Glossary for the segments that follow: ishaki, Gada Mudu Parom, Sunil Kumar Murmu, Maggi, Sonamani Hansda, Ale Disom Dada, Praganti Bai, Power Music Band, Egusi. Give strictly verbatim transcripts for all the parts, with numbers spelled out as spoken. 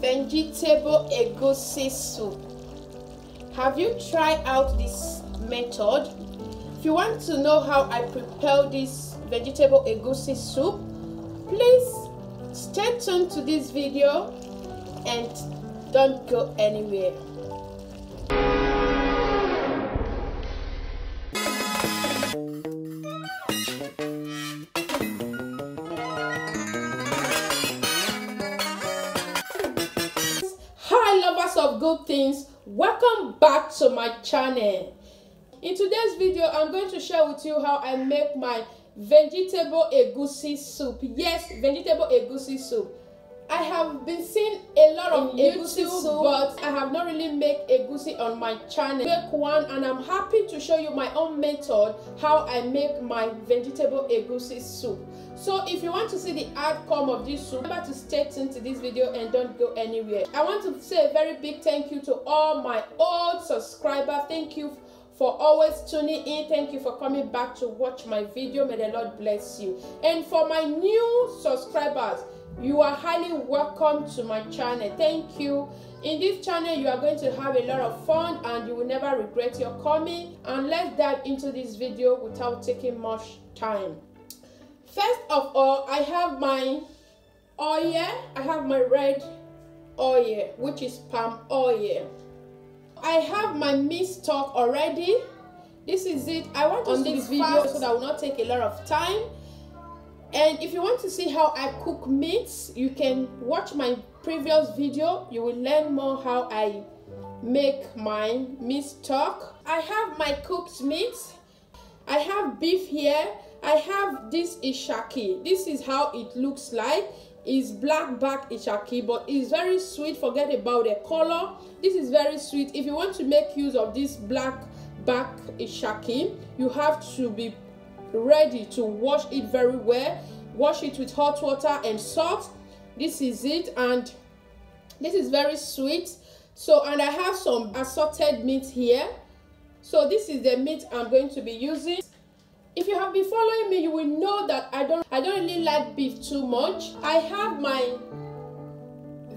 Vegetable Egusi soup. Have you tried out this method? If you want to know how I prepare this vegetable egusi soup, please stay tuned to this video and don't go anywhere. Hi lovers of good things, welcome back to my channel. In today's video, I'm going to share with you how I make my vegetable egusi soup. Yes, vegetable egusi soup. I have been seeing a lot of egusi soup, but I have not really made egusi on my channel. Make one, and I'm happy to show you my own method how I make my vegetable egusi soup. So if you want to see the outcome of this soup, remember to stay tuned to this video and don't go anywhere. I want to say a very big thank you to all my old subscribers. Thank you for always tuning in. Thank you for coming back to watch my video. May the Lord bless you. And for my new subscribers, you are highly welcome to my channel. Thank you. In this channel, you are going to have a lot of fun and you will never regret your coming. And let's dive into this video without taking much time. First of all, I have my oil. I have my red oil, which is palm oil. I have my meat stock already. This is it. I want on this video so that will not take a lot of time. And if you want to see how I cook meats, you can watch my previous video. You will learn more how I make my meat stock. I have my cooked meats. I have beef here. I have this ishaki. This is how it looks like. Is black back ishaki, but it's very sweet. Forget about the color. This is very sweet. If you want to make use of this black back ishaki, you have to be ready to wash it very well. Wash it with hot water and salt. This is it, and this is very sweet. So, and I have some assorted meat here. So this is the meat I'm going to be using. If you have been following me, you will know that I don't I don't really like beef too much. I have my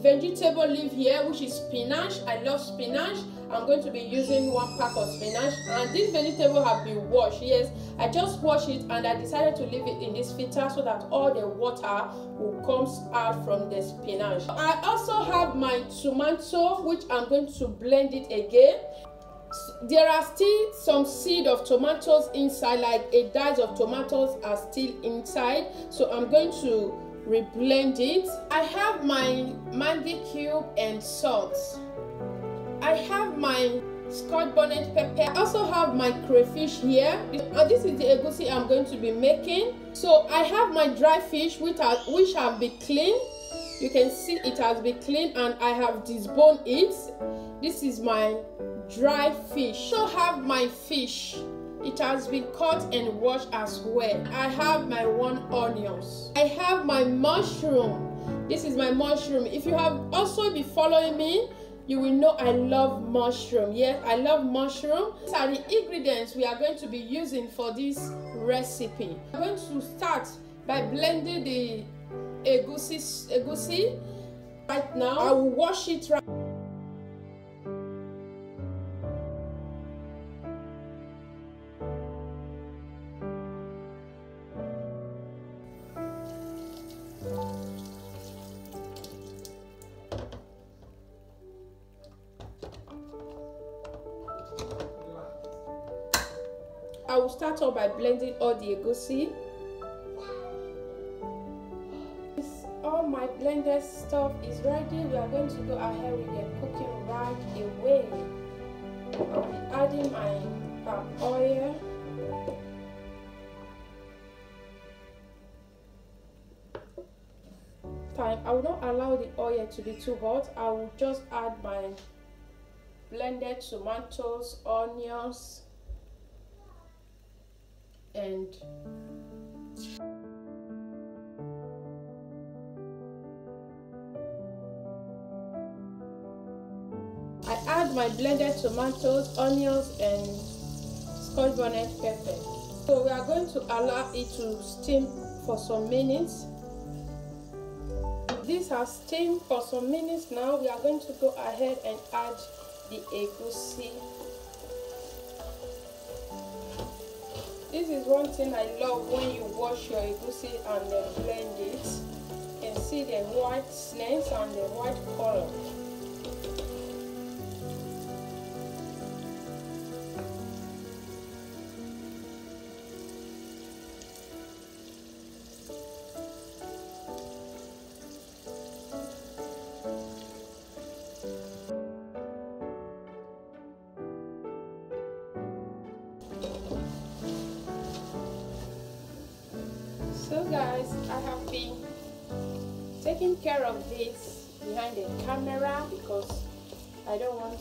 vegetable leaf here, which is spinach. I love spinach. I'm going to be using one pack of spinach, and this vegetable have been washed. Yes, I just washed it and I decided to leave it in this filter so that all the water will come out from the spinach. I also have my tomato, which I'm going to blend it again. There are still some seed of tomatoes inside, like a dice of tomatoes are still inside, so I'm going to reblend it. I have my mango cube and salt. I have my scotch bonnet pepper. I also have my crayfish here, and this is the egusi I'm going to be making. So I have my dry fish, which are which have been cleaned. You can see it has been cleaned, and I have deboned it. This is my dry fish. I also have my fish. It has been cut and washed as well. I have my one onions. I have my mushroom. This is my mushroom. If you have also been following me, you will know I love mushroom. Yes, I love mushroom. These are the ingredients we are going to be using for this recipe. I'm going to start by blending the egusi egusi. Right now, I will wash it right. I will start off by blending all the egusi. All my blended stuff is ready. We are going to go ahead with the cooking right away. I'll be adding my palm oil. Time. I will not allow the oil to be too hot. I will just add my blended tomatoes, onions, and I add my blended tomatoes, onions, and scotch bonnet pepper. So we are going to allow it to steam for some minutes. this has steamed for some minutes now. We are going to go ahead and add the egusi. This is one thing I love when you wash your egusi and then blend it. You can see the whiteness and the white color. So guys, I have been taking care of this behind the camera because I don't want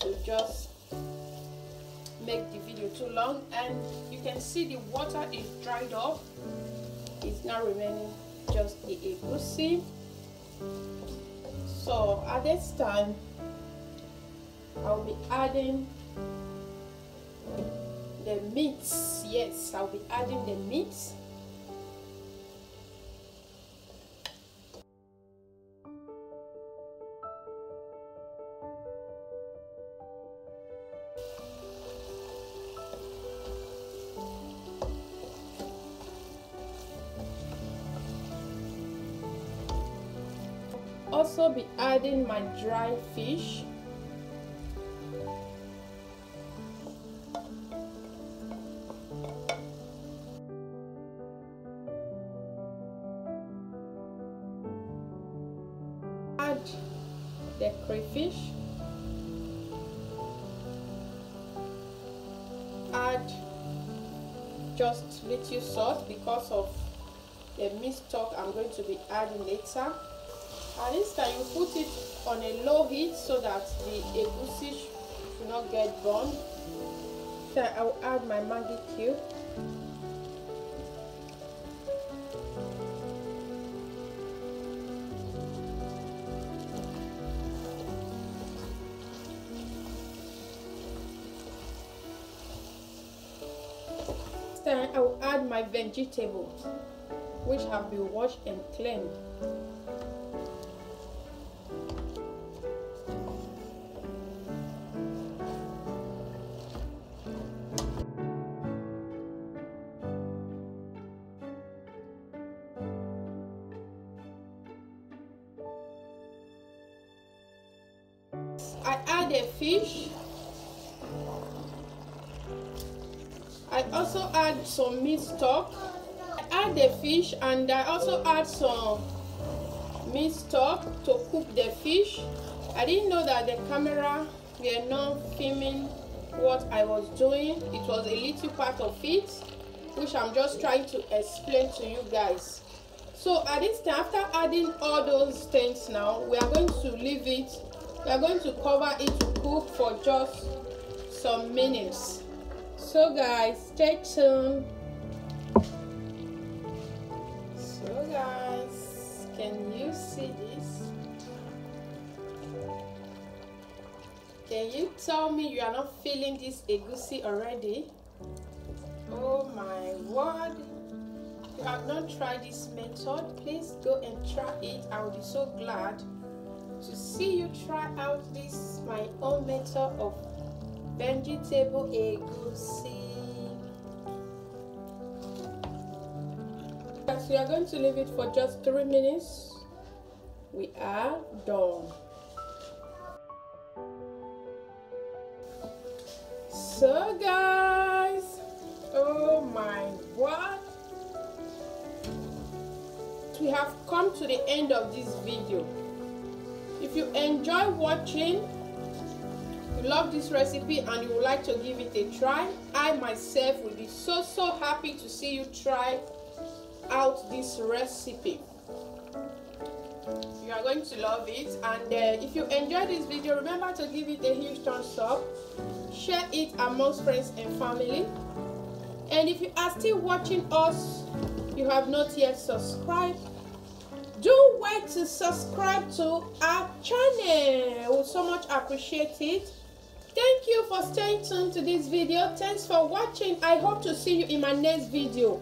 to just make the video too long, and you can see the water is dried off. It's now remaining just the egusi. So at this time, I'll be adding the meats. Yes, I'll be adding the meats. Also be adding my dry fish. Add the crayfish, add just little salt because of the meat stock I'm going to be adding later. At this time you put it on a low heat so that the egusi should not get burned. So I will add my Maggi cube. Then I will add my vegetables, which have been washed and cleaned. I add the fish. I also add some meat stock. I add the fish and I also add some meat stock to cook the fish. I didn't know that the camera were not filming what I was doing. It was a little part of it, which I'm just trying to explain to you guys. So at this time, after adding all those things now, we are going to leave it. We are going to cover it to cook for just some minutes. So guys, stay tuned. So guys, can you see this? Can you tell me you are not feeling this egusi already? Oh my word! If you have not tried this method, please go and try it. I will be so glad to see you try out this my own method of vegetable egusi. So we are going to leave it for just three minutes. We are done. So guys, oh my word! We have come to the end of this video. If you enjoy watching, you love this recipe and you would like to give it a try, I myself will be so so happy to see you try out this recipe. You are going to love it, and uh, if you enjoyed this video, remember to give it a huge thumbs up, share it amongst friends and family, and if you are still watching us, you have not yet subscribed, don't wait to subscribe to our channel. We so much appreciate it. Thank you for staying tuned to this video. Thanks for watching. I hope to see you in my next video.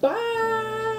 Bye.